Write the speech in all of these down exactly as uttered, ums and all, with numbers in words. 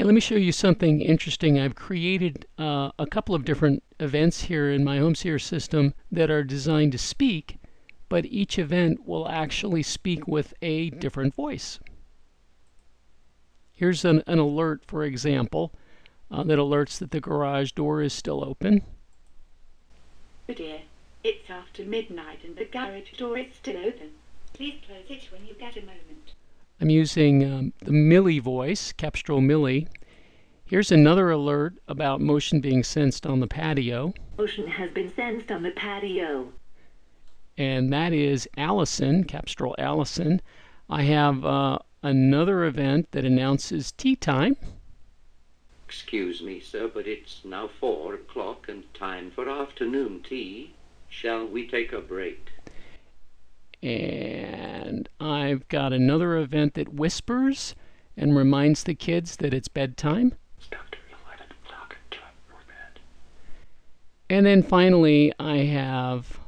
Hey, let me show you something interesting. I've created uh, a couple of different events here in my HomeSeer system that are designed to speak, but each event will actually speak with a different voice. Here's an, an alert, for example, uh, that alerts that the garage door is still open. Oh dear, it's after midnight and the garage door is still open. Please close it when you get a moment. I'm using um, the Millie voice, Cepstral Millie. Here's another alert about motion being sensed on the patio. Motion has been sensed on the patio. And that is Allison, Cepstral Allison. I have uh, another event that announces tea time. Excuse me, sir, but it's now four o'clock and time for afternoon tea. Shall we take a break? And I've got another event that whispers and reminds the kids that it's bedtime. It's about to be eleven o'clock, time for bed. And then finally, I have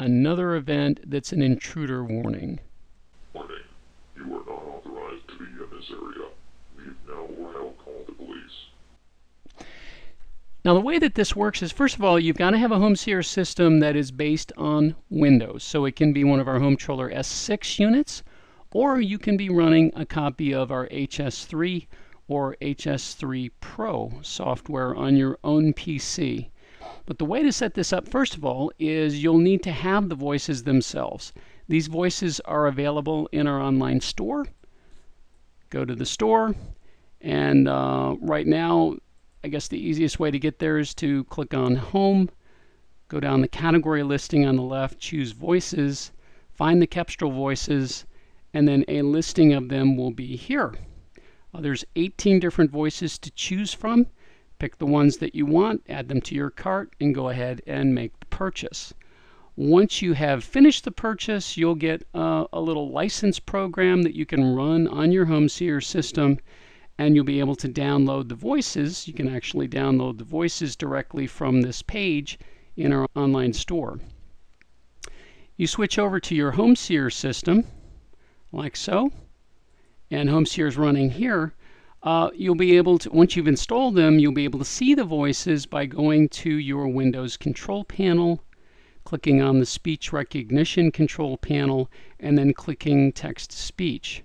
another event that's an intruder warning. Warning. You are not authorized to be in this area. Leave now or I'll call the police. Now the way that this works is, first of all, you've got to have a HomeSeer system that is based on Windows. So it can be one of our HomeTroller S six units, or you can be running a copy of our H S three or H S three Pro software on your own P C. But the way to set this up, first of all, is you'll need to have the voices themselves. These voices are available in our online store. Go to the store, and uh, right now, I guess the easiest way to get there is to click on Home, go down the category listing on the left, choose Voices, find the Cepstral voices, and then a listing of them will be here. Uh, there's eighteen different voices to choose from. Pick the ones that you want, add them to your cart, and go ahead and make the purchase. Once you have finished the purchase, you'll get uh, a little license program that you can run on your HomeSeer system, and you'll be able to download the voices. You can actually download the voices directly from this page in our online store. You switch over to your HomeSeer system, like so, and HomeSeer is running here. Uh, you'll be able to, once you've installed them, you'll be able to see the voices by going to your Windows control panel, clicking on the speech recognition control panel, and then clicking text-to-speech.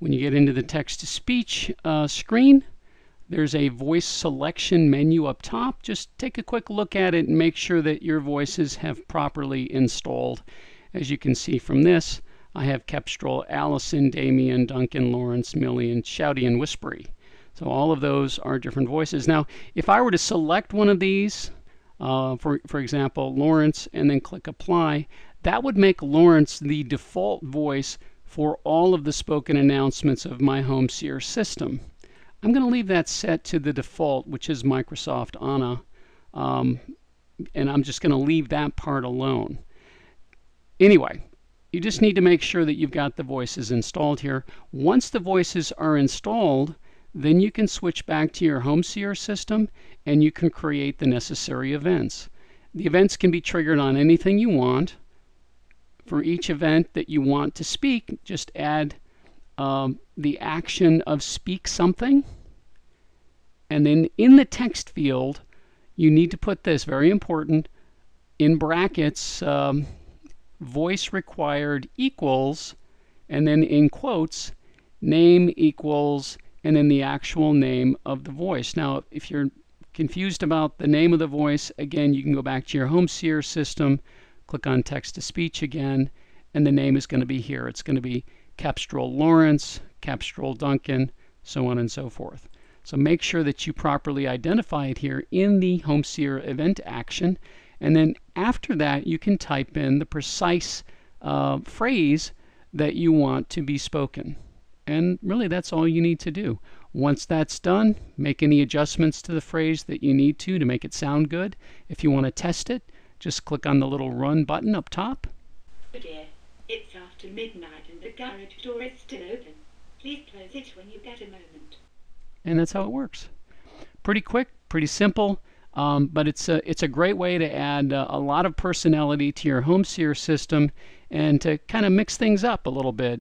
When you get into the text-to-speech uh, screen, there's a voice selection menu up top. Just take a quick look at it and make sure that your voices have properly installed. As you can see from this, I have Cepstral, Allison, Damien, Duncan, Lawrence, Millie, and Shouty and Whispery. So all of those are different voices. Now, if I were to select one of these, uh, for, for example, Lawrence, and then click Apply, that would make Lawrence the default voice for all of the spoken announcements of my HomeSeer system. I'm going to leave that set to the default, which is Microsoft Anna, um, and I'm just going to leave that part alone. Anyway, you just need to make sure that you've got the voices installed here. Once the voices are installed, then you can switch back to your HomeSeer system and you can create the necessary events. The events can be triggered on anything you want. For each event that you want to speak, just add um, the action of speak something. And then in the text field, you need to put this, very important, in brackets, um, voice required equals, and then in quotes, name equals, and then the actual name of the voice. Now, if you're confused about the name of the voice, again, you can go back to your HomeSeer system, click on text-to-speech again, and the name is going to be here. It's going to be Cepstral Lawrence, Cepstral Duncan, so on and so forth. So make sure that you properly identify it here in the HomeSeer event action, and then after that you can type in the precise uh, phrase that you want to be spoken. And really that's all you need to do. Once that's done, make any adjustments to the phrase that you need to to make it sound good. If you want to test it, just click on the little Run button up top. Oh dear, it's after midnight and the garage door is still open. Please close it when you get a moment. And that's how it works. Pretty quick, pretty simple, um, but it's a, it's a great way to add uh, a lot of personality to your HomeSeer system and to kind of mix things up a little bit.